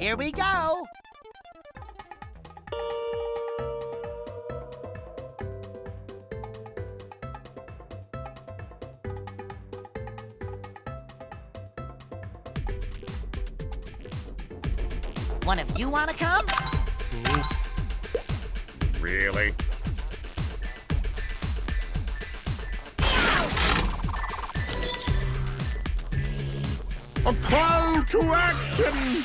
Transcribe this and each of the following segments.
Here we go! One of you wanna come? Really? A call to action!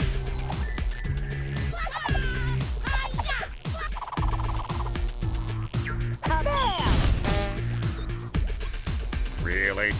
Really?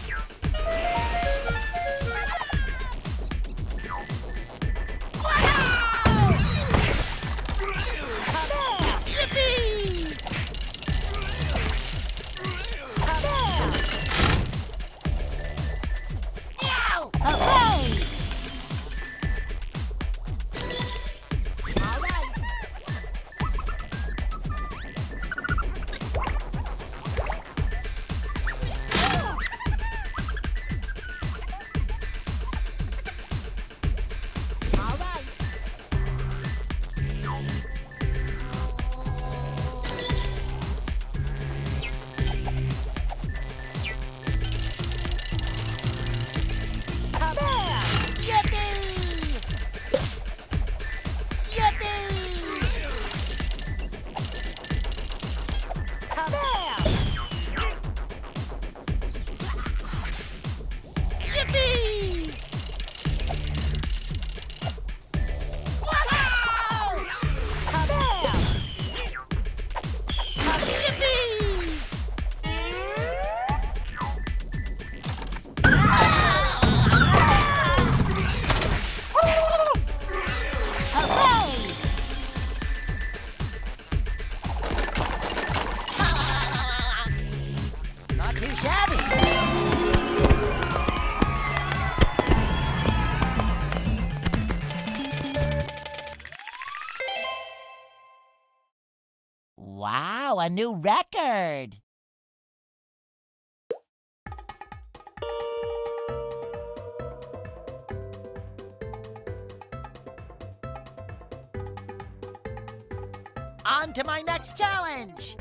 Wow, a new record! On to my next challenge!